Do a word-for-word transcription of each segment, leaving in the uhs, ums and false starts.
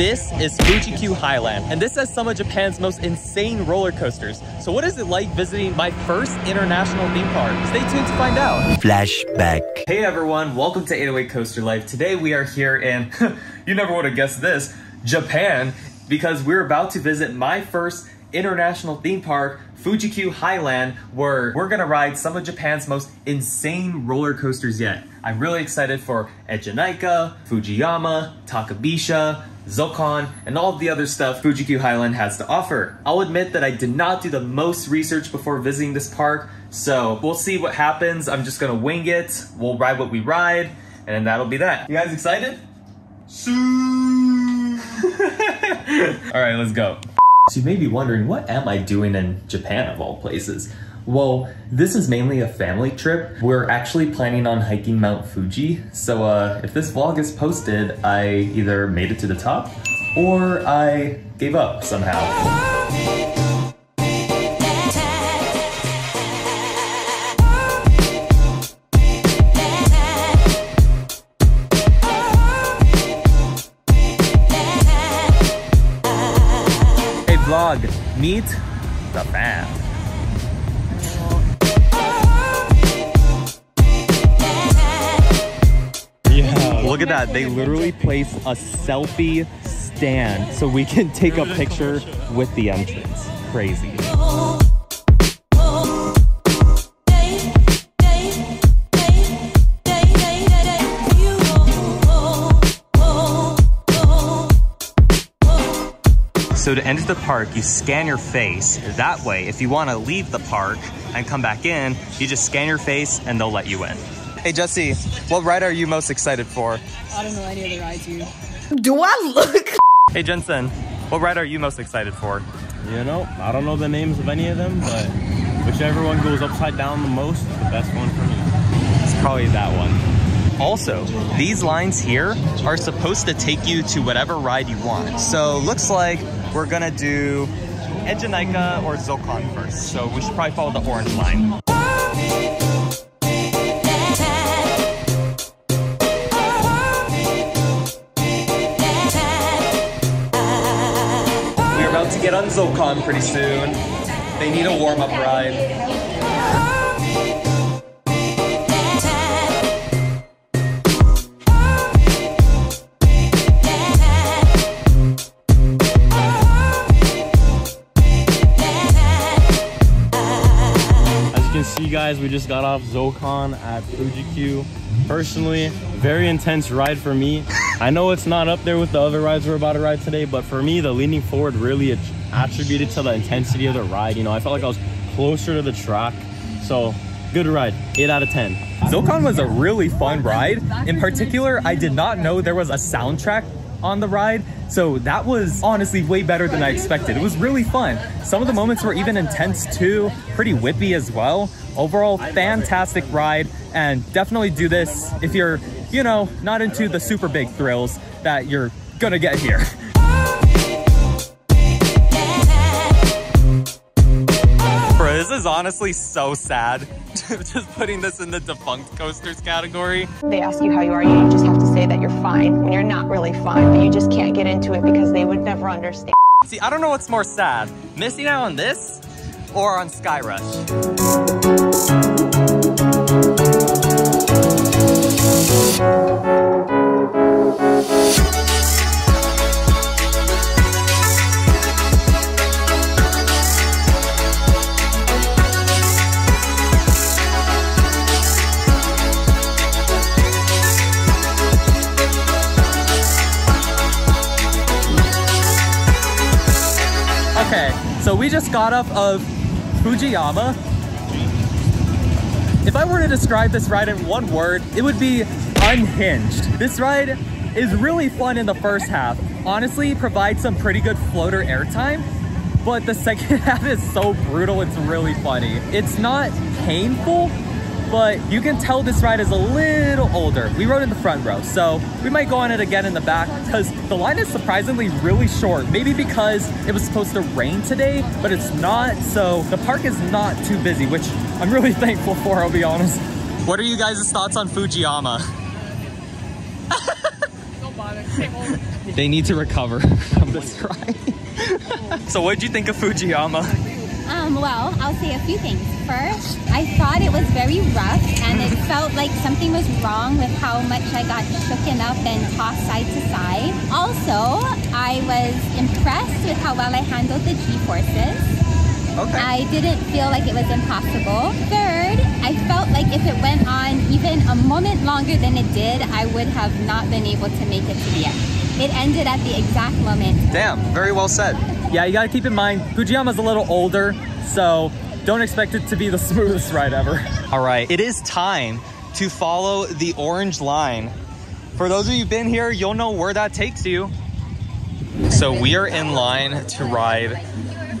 This is Fuji-Q Highland, and this has some of Japan's most insane roller coasters. So what is it like visiting my first international theme park? Stay tuned to find out. Flashback. Hey everyone, welcome to eight oh eight Coaster Life. Today we are here in, you never would have guessed this, Japan, because we're about to visit my first international theme park, Fuji-Q Highland, where we're gonna ride some of Japan's most insane roller coasters yet. I'm really excited for Eejanaika, Fujiyama, Takabisha, Zokkon, and all of the other stuff Fuji-Q Highland has to offer. I'll admit that I did not do the most research before visiting this park, so we'll see what happens. I'm just gonna wing it, we'll ride what we ride, and that'll be that. You guys excited? All right, let's go. So you may be wondering, what am I doing in Japan of all places? Well, this is mainly a family trip. We're actually planning on hiking Mount Fuji. So uh, if this vlog is posted, I either made it to the top or I gave up somehow. Hey vlog, meet the fam. Look at that, they literally place a selfie stand so we can take a picture with the entrance. Crazy. So to enter the park, you scan your face. That way, if you want to leave the park and come back in, you just scan your face and they'll let you in. Hey Jesse, what ride are you most excited for? I don't know any of the rides you. Do I look? Hey Jensen, what ride are you most excited for? You know, I don't know the names of any of them, but whichever one goes upside down the most, the best one for me. It's probably that one. Also, these lines here are supposed to take you to whatever ride you want. So looks like we're gonna do Eejanaika or Zokkon first. So we should probably follow the orange line. Get on Zokkon pretty soon. They need a warm-up ride. As you can see guys, we just got off Zokkon at Fuji-Q. Personally, very intense ride for me. I know it's not up there with the other rides we're about to ride today, but for me, the leaning forward really attributed to the intensity of the ride. You know, I felt like I was closer to the track. So, good ride, eight out of ten. Zokkon was a really fun ride. In particular, I did not know there was a soundtrack on the ride, so that was honestly way better than I expected. It was really fun. Some of the moments were even intense too, pretty whippy as well. Overall, fantastic ride, and definitely do this if you're you know, not into the super big thrills that you're gonna get here. Bro, this is honestly so sad. Just putting this in the defunct coasters category. They ask you how you are, you just have to say that you're fine when you're not really fine, but you just can't get into it because they would never understand. See, I don't know what's more sad, missing out on this or on Sky Rush. Okay, so we just got up of Fujiyama. If I were to describe this ride in one word, it would be unhinged. This ride is really fun in the first half. Honestly, provides some pretty good floater airtime, but the second half is so brutal, it's really funny. It's not painful, but you can tell this ride is a little older. We rode in the front row, so we might go on it again in the back because the line is surprisingly really short. Maybe because it was supposed to rain today, but it's not, so the park is not too busy, which I'm really thankful for, I'll be honest. What are you guys' thoughts on Fujiyama? They need to recover from this ride. So what did you think of Fujiyama? Um, well, I'll say a few things. First, I thought it was very rough and it felt like something was wrong with how much I got shooken up and tossed side to side. Also, I was impressed with how well I handled the G-forces. Okay. I didn't feel like it was impossible. Third, I felt like if it went on even a moment longer than it did, I would have not been able to make it to the end. It ended at the exact moment. Damn, very well said. Yeah, you gotta keep in mind, Fujiyama's a little older, so don't expect it to be the smoothest ride ever. All right, it is time to follow the orange line. For those of you who've been here, you'll know where that takes you. So we are in line to ride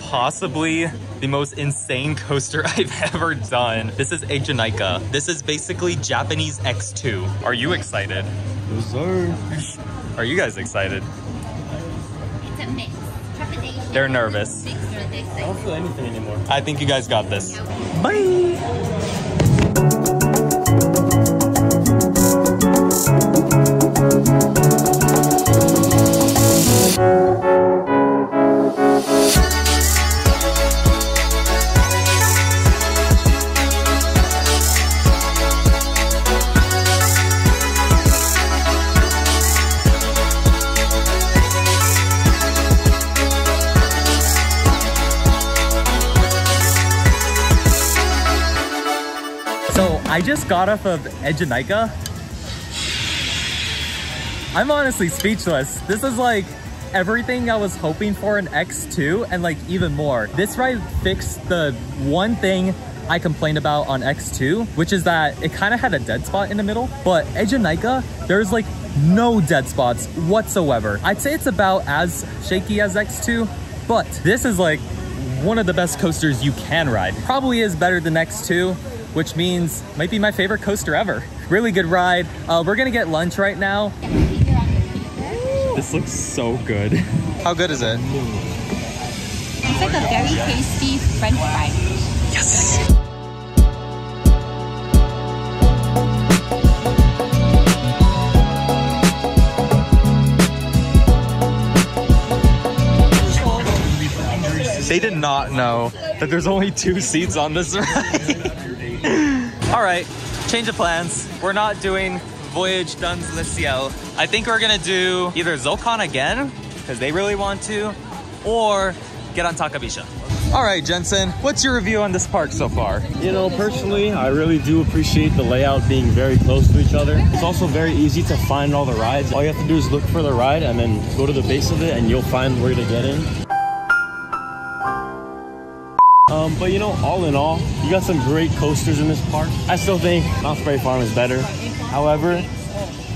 possibly the most insane coaster I've ever done. This is Eejanaika. This is basically Japanese X two. Are you excited? Yes, sir. Are you guys excited? It's a mix. Trepidation. They're nervous. I don't feel anything anymore. I think you guys got this. Bye! I just got off of Eejanaika. I'm honestly speechless. This is like everything I was hoping for in X two and like even more. This ride fixed the one thing I complained about on X two, which is that it kind of had a dead spot in the middle, but Eejanaika, there's like no dead spots whatsoever. I'd say it's about as shaky as X two, but this is like one of the best coasters you can ride. Probably is better than X two, which means might be my favorite coaster ever. Really good ride. Uh, we're gonna get lunch right now. This looks so good. How good is it? It's like a very tasty French fry. Yes! They did not know that there's only two seats on this ride. All right, change of plans. We're not doing Voyage Dans le Ciel. I think we're gonna do either Zokkon again, because they really want to, or get on Takabisha. All right, Jensen, what's your review on this park so far? You know, personally, I really do appreciate the layout being very close to each other. It's also very easy to find all the rides. All you have to do is look for the ride and then go to the base of it and you'll find where to get in. Um, but you know, all in all, you got some great coasters in this park. I still think Mount Spray Farm is better. However,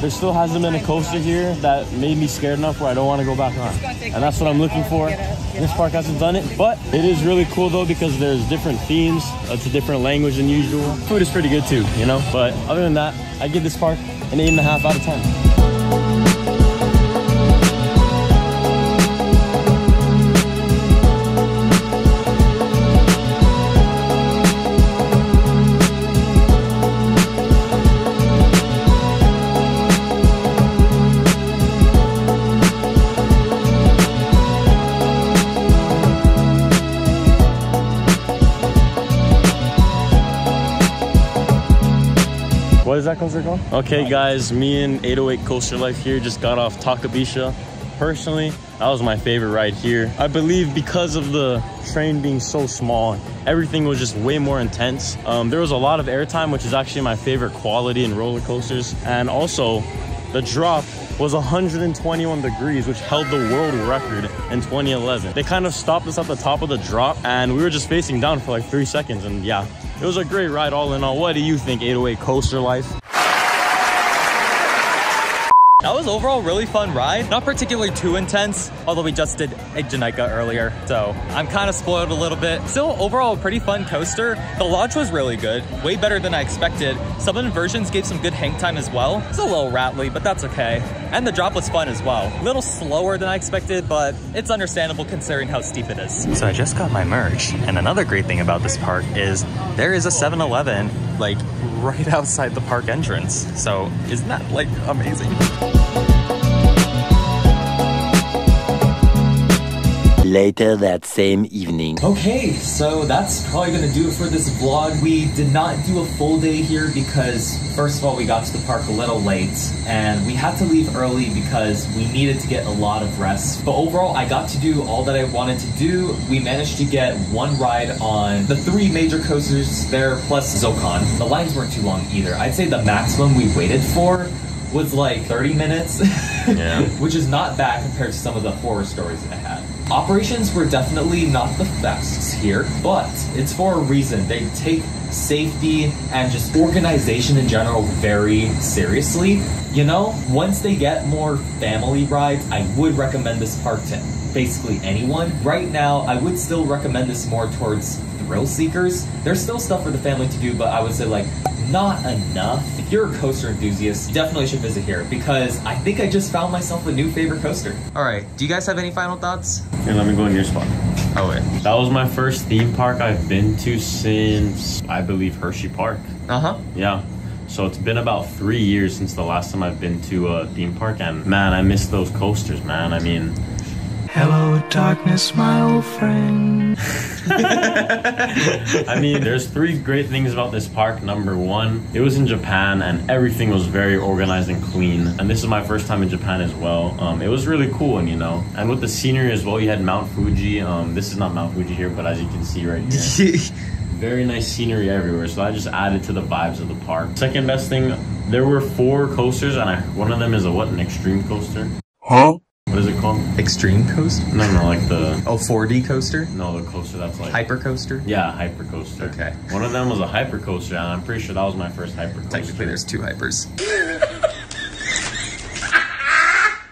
there still hasn't been a coaster here that made me scared enough where I don't want to go back on. And that's what I'm looking for. This park hasn't done it, but it is really cool though because there's different themes. It's a different language than usual. Food is pretty good too, you know? But other than that, I give this park an eight and a half out of ten. What is that coaster called? Okay guys, me and eight oh eight Coaster Life here just got off Takabisha. Personally, that was my favorite ride here. I believe because of the train being so small, everything was just way more intense. Um, there was a lot of airtime, which is actually my favorite quality in roller coasters. And also, the drop was one hundred twenty-one degrees, which held the world record in twenty eleven. They kind of stopped us at the top of the drop and we were just facing down for like three seconds. And yeah, it was a great ride all in all. What do you think, eight oh eight Coaster Life? That was overall really fun ride. Not particularly too intense, although we just did Eejanaika earlier. So I'm kind of spoiled a little bit. Still overall a pretty fun coaster. The launch was really good, way better than I expected. Some inversions gave some good hang time as well. It's a little rattly, but that's okay. And the drop was fun as well. A little slower than I expected, but it's understandable considering how steep it is. So I just got my merch. And another great thing about this park is there is a seven eleven like right outside the park entrance. So isn't that like amazing? Thank you. later that same evening. Okay, so that's probably gonna do it for this vlog. We did not do a full day here because, first of all, we got to the park a little late and we had to leave early because we needed to get a lot of rest. But overall, I got to do all that I wanted to do. We managed to get one ride on the three major coasters there, plus Zokkon. The lines weren't too long either. I'd say the maximum we waited for was like thirty minutes, yeah. Which is not bad compared to some of the horror stories that I had. Operations were definitely not the best here, but it's for a reason. They take safety and just organization in general very seriously. You know, once they get more family rides, I would recommend this park to basically anyone. Right now, I would still recommend this more towards thrill seekers. There's still stuff for the family to do, but I would say like, not enough. If you're a coaster enthusiast, you definitely should visit here because I think I just found myself a new favorite coaster. All right, do you guys have any final thoughts? Here, let me go in your spot. Oh wait. That was my first theme park I've been to since, I believe, Hershey Park. Uh-huh. Yeah. So it's been about three years since the last time I've been to a theme park, and man, I miss those coasters, man. I mean... Hello, darkness, my old friend. I mean, there's three great things about this park. Number one, it was in Japan and everything was very organized and clean. And this is my first time in Japan as well. Um, it was really cool, and you know, and with the scenery as well, you had Mount Fuji. Um, this is not Mount Fuji here, but as you can see right here, very nice scenery everywhere. So that just added to the vibes of the park. Second best thing, there were four coasters, and I, one of them is a what? An extreme coaster? Huh? What is it called? Extreme coaster? No, no, like the... Oh, four D coaster? No, the coaster that's like... Hyper coaster? Yeah, hyper coaster. Okay. One of them was a hyper coaster, and I'm pretty sure that was my first hyper coaster. Technically, there's two hypers.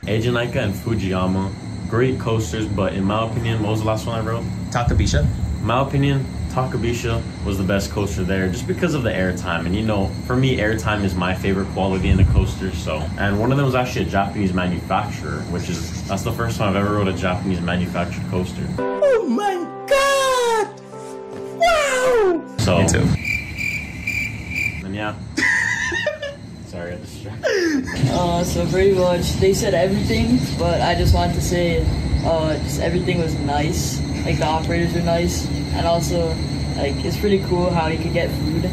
Eejanaika and Fujiyama. Great coasters, but in my opinion, what was the last one I wrote? Takabisha. My opinion, Takabisha was the best coaster there just because of the airtime. And you know, for me, airtime is my favorite quality in a coaster. So, and one of them was actually a Japanese manufacturer, which is, that's the first time I've ever rode a Japanese manufactured coaster. Oh my God! Wow! So, me too. And yeah. Sorry, I got distracted. Uh, so pretty much, they said everything, but I just wanted to say, uh, just everything was nice. Like, the operators are nice, and also, like, it's pretty cool how you can get food.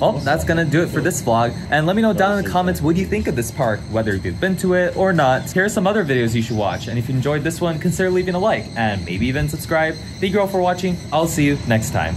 Well, that's gonna do it for this vlog, and let me know down in the comments what you think of this park, whether you've been to it or not. Here are some other videos you should watch, and if you enjoyed this one, consider leaving a like, and maybe even subscribe. Thank you all for watching, I'll see you next time.